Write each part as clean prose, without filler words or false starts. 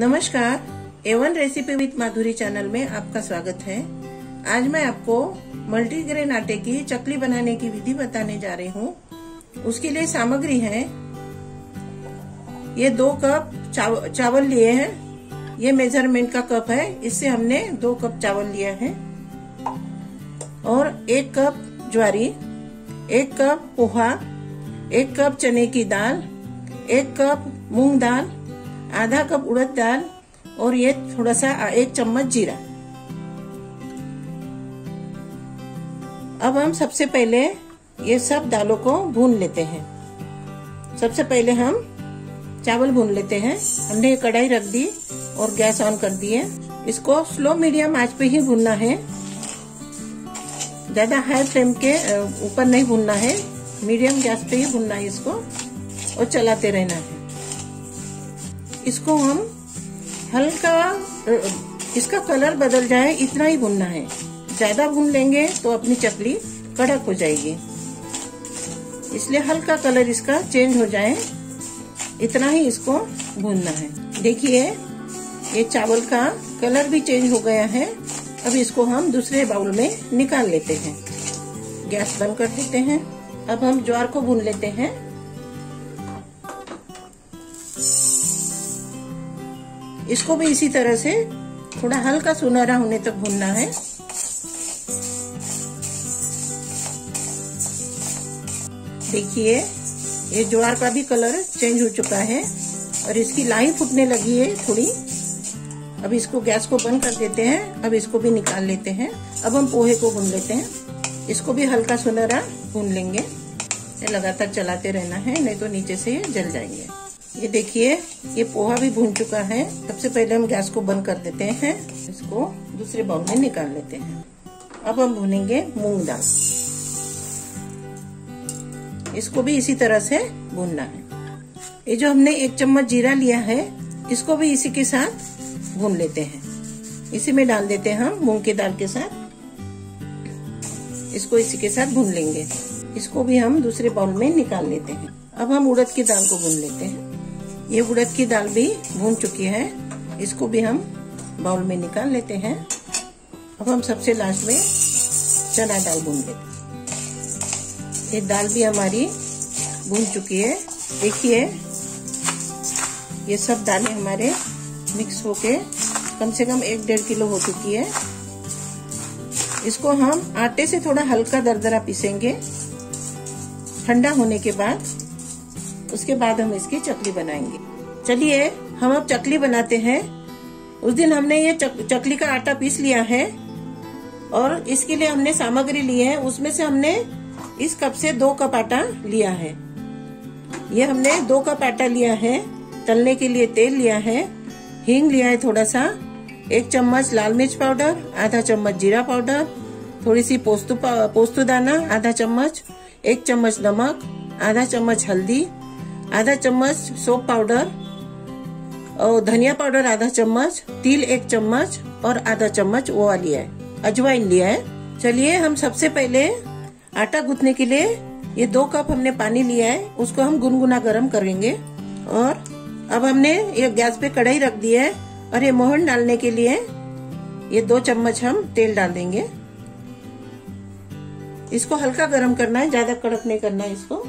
नमस्कार, A1 recipe with Madhuri channel में आपका स्वागत है। आज मैं आपको मल्टीग्रेन आटे की चकली बनाने की विधि बताने जा रही हूँ। उसके लिए सामग्री है, ये 2 कप चावल लिए हैं। ये मेजरमेंट का कप है, इससे हमने 2 कप चावल लिया है। और 1 कप ज्वारी, 1 कप पोहा, 1 कप चने की दाल, 1 कप मूंग दाल, आधा कप उड़द दाल और ये थोड़ा सा 1 चम्मच जीरा। अब हम सबसे पहले ये सब दालों को भून लेते हैं। सबसे पहले हम चावल भून लेते हैं। हमने कढ़ाई रख दी और गैस ऑन कर दिए। इसको स्लो मीडियम आंच पे ही भूनना है, ज्यादा हाई फ्लेम के ऊपर नहीं भूनना है। मीडियम गैस पे ही भूनना है इसको और चलाते रहना है। इसको हम हल्का, इसका कलर बदल जाए इतना ही भूनना है। ज्यादा भून लेंगे तो अपनी चकली कड़क हो जाएगी, इसलिए हल्का कलर इसका चेंज हो जाए इतना ही इसको भूनना है। देखिए ये चावल का कलर भी चेंज हो गया है। अब इसको हम दूसरे बाउल में निकाल लेते हैं। गैस बंद कर देते हैं। अब हम ज्वार को भून लेते हैं। इसको भी इसी तरह से थोड़ा हल्का सुनहरा होने तक भूनना है। देखिए ये ज्वार का भी कलर चेंज हो चुका है और इसकी लाई फूटने लगी है थोड़ी। अब इसको गैस को बंद कर देते हैं। अब इसको भी निकाल लेते हैं। अब हम पोहे को भून लेते हैं। इसको भी हल्का सुनहरा भून लेंगे। लगातार चलाते रहना है, नहीं तो नीचे से जल जाएंगे। ये देखिए ये पोहा भी भून चुका है। सबसे पहले हम गैस को बंद कर देते हैं। इसको दूसरे बाउल में निकाल लेते हैं। अब हम भूनेंगे मूंग दाल। इसको भी इसी तरह से भूनना है। ये जो हमने 1 चम्मच जीरा लिया है इसको भी इसी के साथ भून लेते हैं। इसी में डाल देते हैं हम मूंग की दाल के साथ। इसको इसी के साथ भून लेंगे। इसको भी हम दूसरे बाउल में निकाल लेते हैं। अब हम उड़द की दाल को भून लेते हैं। ये उड़द की दाल भी भून चुकी है। इसको भी हम बाउल में निकाल लेते हैं। अब हम सबसे लास्ट में चना दाल भून लेते हैं। ये दाल भी हमारी भून चुकी है। देखिए ये सब दालें हमारे मिक्स होके कम से कम 1-1.5 किलो हो चुकी है। इसको हम आटे से थोड़ा हल्का दरदरा पीसेंगे। ठंडा होने के बाद उसके बाद हम इसकी चकली बनाएंगे। चलिए हम अब चकली बनाते हैं। उस दिन हमने ये चकली का आटा पीस लिया है और इसके लिए हमने सामग्री ली है। उसमें से हमने इस कप से 2 कप आटा लिया है। ये हमने 2 कप आटा लिया है। तलने के लिए तेल लिया है, हींग लिया है थोड़ा सा, 1 चम्मच लाल मिर्च पाउडर, आधा चम्मच जीरा पाउडर, थोड़ी सी पोस्तदाना, आधा चम्मच, 1 चम्मच नमक, आधा चम्मच हल्दी, आधा चम्मच सोप पाउडर और धनिया पाउडर आधा चम्मच, तिल 1 चम्मच और आधा चम्मच वो लिया है, अजवाइन लिया है। चलिए हम सबसे पहले आटा गूंथने के लिए ये 2 कप हमने पानी लिया है, उसको हम गुनगुना गर्म करेंगे। और अब हमने ये गैस पे कढ़ाई रख दी है और ये मोहन डालने के लिए ये 2 चम्मच हम तेल डाल देंगे। इसको हल्का गर्म करना है, ज्यादा कड़क नहीं करना है इसको।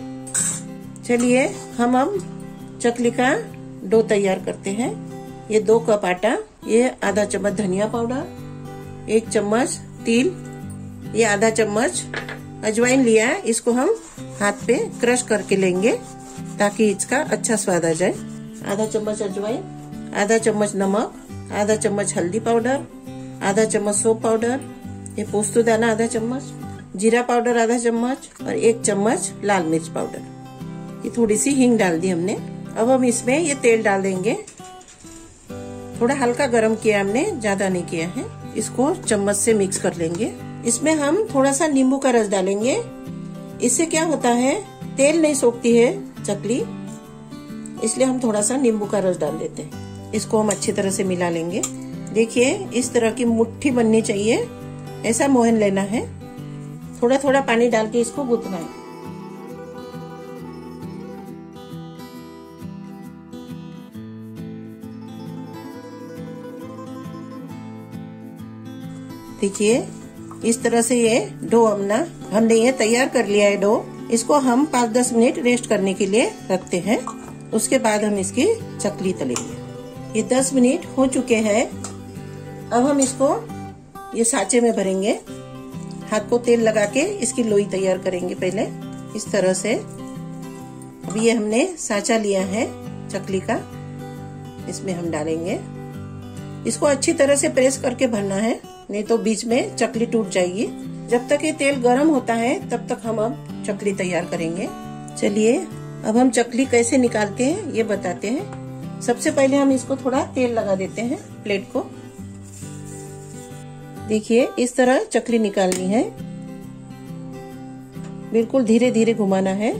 चलिए हम अब चकली का डो तैयार करते हैं। ये 2 कप आटा, ये आधा चम्मच धनिया पाउडर, 1 चम्मच तिल, ये आधा चम्मच अजवाइन लिया है। इसको हम हाथ पे क्रश करके लेंगे ताकि इसका अच्छा स्वाद आ जाए। आधा चम्मच अजवाइन, आधा चम्मच नमक, आधा चम्मच हल्दी पाउडर, आधा चम्मच सोप पाउडर, ये पोस्तदाना आधा चम्मच, जीरा पाउडर आधा चम्मच और 1 चम्मच लाल मिर्च पाउडर, ये थोड़ी सी हींग डाल दी हमने। अब हम इसमें ये तेल डाल देंगे। थोड़ा हल्का गरम किया हमने, ज्यादा नहीं किया है। इसको चम्मच से मिक्स कर लेंगे। इसमें हम थोड़ा सा नींबू का रस डालेंगे। इससे क्या होता है, तेल नहीं सोखती है चकली, इसलिए हम थोड़ा सा नींबू का रस डाल देते हैं। इसको हम अच्छी तरह से मिला लेंगे। देखिए इस तरह की मुट्ठी बननी चाहिए, ऐसा मोहन लेना है। थोड़ा थोड़ा पानी डाल के इसको गूंथना है। देखिए इस तरह से ये डो अपना हमने ये तैयार कर लिया है डो। इसको हम 5-10 मिनट रेस्ट करने के लिए रखते हैं, उसके बाद हम इसकी चकली तलेंगे। ये 10 मिनट हो चुके हैं, अब हम इसको ये साँचे में भरेंगे। हाथ को तेल लगा के इसकी लोई तैयार करेंगे पहले इस तरह से। अब ये हमने साँचा लिया है चकली का, इसमें हम डालेंगे। इसको अच्छी तरह से प्रेस करके भरना है, नहीं तो बीच में चकली टूट जाएगी। जब तक ये तेल गर्म होता है तब तक हम अब चकली तैयार करेंगे। चलिए अब हम चकली कैसे निकालते हैं ये बताते हैं। सबसे पहले हम इसको थोड़ा तेल लगा देते हैं प्लेट को। देखिए इस तरह चकली निकालनी है, बिल्कुल धीरे धीरे घुमाना है,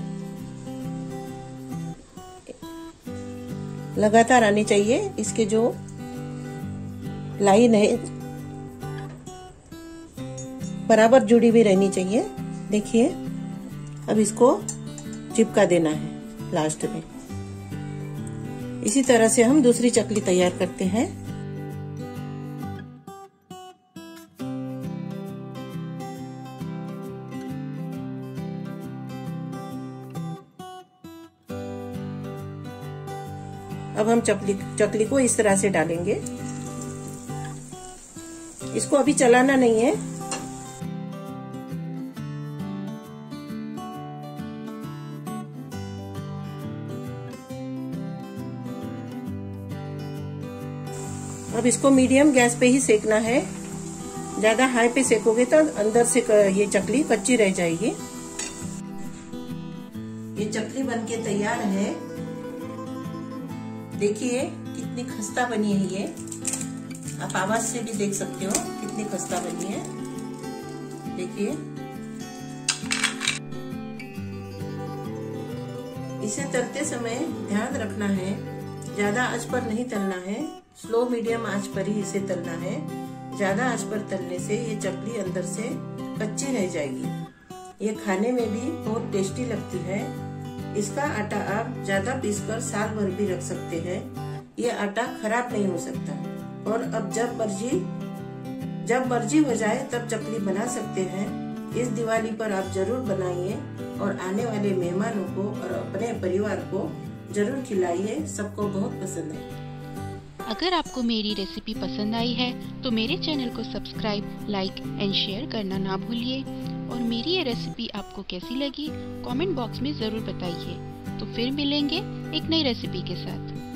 लगातार आनी चाहिए। इसके जो लाइन है बराबर जुड़ी भी रहनी चाहिए। देखिए अब इसको चिपका देना है लास्ट में। इसी तरह से हम दूसरी चकली तैयार करते हैं। अब हम चकली को इस तरह से डालेंगे। इसको अभी चलाना नहीं है। अब इसको मीडियम गैस पे ही सेकना है, ज्यादा हाई पे सेकोगे तो अंदर से ये चकली कच्ची रह जाएगी। ये चकली बनके तैयार है। देखिए कितनी खस्ता बनी है ये, आप आवाज से भी देख सकते हो कितनी खस्ता बनी है। देखिए इसे तलते समय ध्यान रखना है, ज्यादा आंच पर नहीं तलना है, स्लो मीडियम आंच पर ही इसे तलना है। ज्यादा आंच पर तलने से ये चकली अंदर से कच्ची रह जाएगी। ये खाने में भी बहुत टेस्टी लगती है। इसका आटा आप ज्यादा पीसकर साल भर भी रख सकते हैं, ये आटा खराब नहीं हो सकता। और अब जब मर्जी हो जाए तब चकली बना सकते हैं। इस दिवाली पर आप जरूर बनाइए और आने वाले मेहमानों को और अपने परिवार को जरूर खिलाइए, सबको बहुत पसंद है। अगर आपको मेरी रेसिपी पसंद आई है तो मेरे चैनल को सब्सक्राइब, लाइक एंड शेयर करना ना भूलिए। और मेरी ये रेसिपी आपको कैसी लगी कमेंट बॉक्स में ज़रूर बताइए। तो फिर मिलेंगे एक नई रेसिपी के साथ।